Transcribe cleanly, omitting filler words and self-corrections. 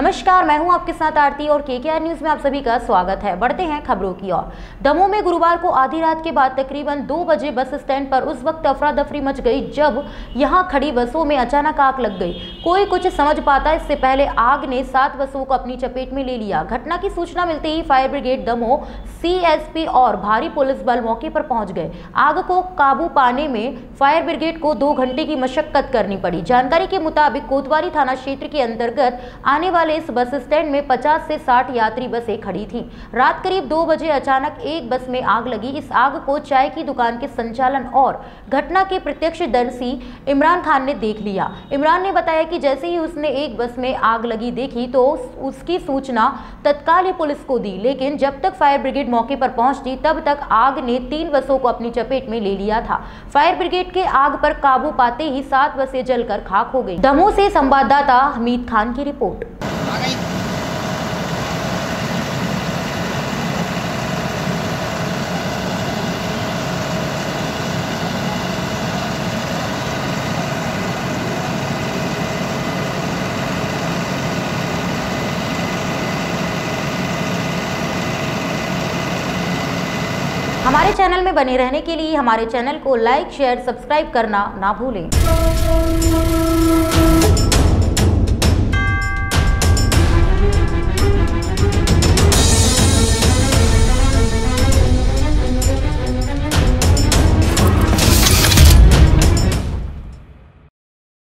नमस्कार, मैं हूं आपके साथ आरती और केकेआर न्यूज़ में आप सभी का स्वागत है। बढ़ते हैं खबरों की ओर। दमोह में गुरुवार को आधी रात के बाद तकरीबन 2 बजे बस स्टैंड पर उस वक्त अफरा दफरी मच गई जब यहां खड़ी बसों में अचानक आग लग गई। कोई कुछ समझ पाता इससे पहले आग ने 7 बसों को अपनी चपेट में ले लिया। घटना की सूचना मिलते ही फायर ब्रिगेड दमोह, CSP और भारी पुलिस बल मौके पर पहुंच गए। आग को काबू पाने में फायर ब्रिगेड को 2 घंटे की मशक्कत करनी पड़ी। जानकारी के मुताबिक कोतवाली थाना क्षेत्र के अंतर्गत आने वाले इस बस स्टैंड में 50 से 60 यात्री बसें खड़ी थीं। रात करीब 2 बजे अचानक एक बस में आग लगी। इस आग को चाय की दुकान के संचालन और घटना के प्रत्यक्षदर्शी इमरान खान ने देख लिया। इमरान ने बताया कि जैसे ही उसने एक बस में आग लगी देखी तो उसकी सूचना तत्काल ही पुलिस को दी, लेकिन जब तक फायर ब्रिगेड मौके पर पहुंचती तब तक आग ने 3 बसों को अपनी चपेट में ले लिया था। फायर ब्रिगेड के आग पर काबू पाते ही 7 बसें जलकर खाक हो गई। दमोह से संवाददाता हमीद खान की रिपोर्ट। हमारे चैनल में बने रहने के लिए हमारे चैनल को लाइक, शेयर, सब्सक्राइब करना ना भूलें।